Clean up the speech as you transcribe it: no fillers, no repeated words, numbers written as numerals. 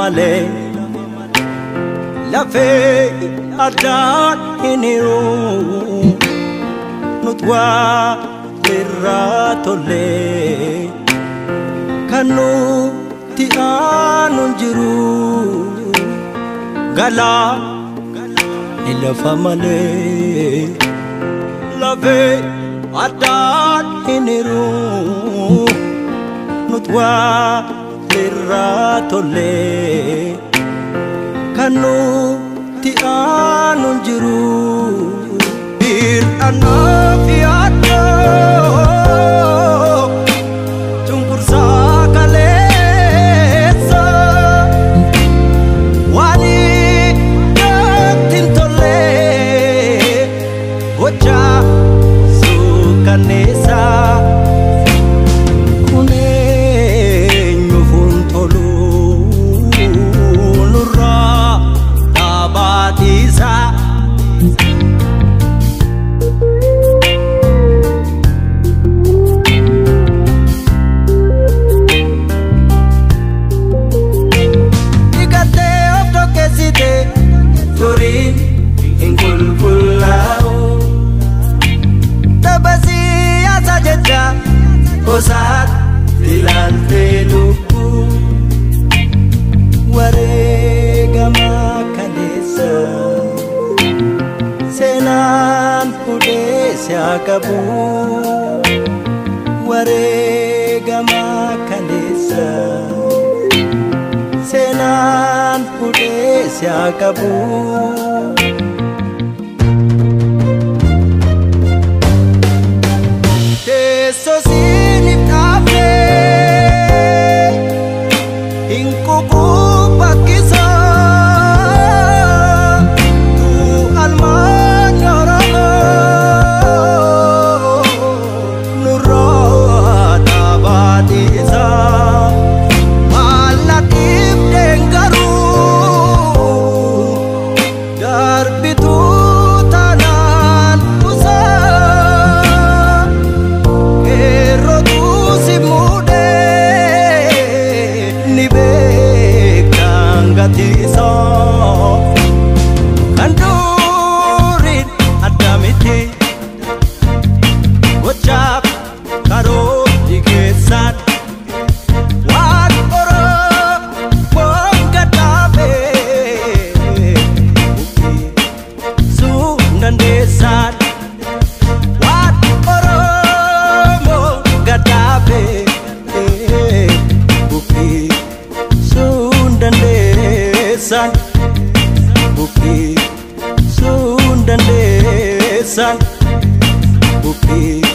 male la fe adat iniru nutwa tiratole kanu ti anunjiru gala ila famale la fe adat iniru nutwa Ratole kanu ti anun jiru bir anak yata jungkur sakale sa wani dak tintole gocha sukanesa Saat dilante luku warega makanesa senan pudesya kabu warega makanesa senan pudesya kabu Bukit Sundan Desa, Bukit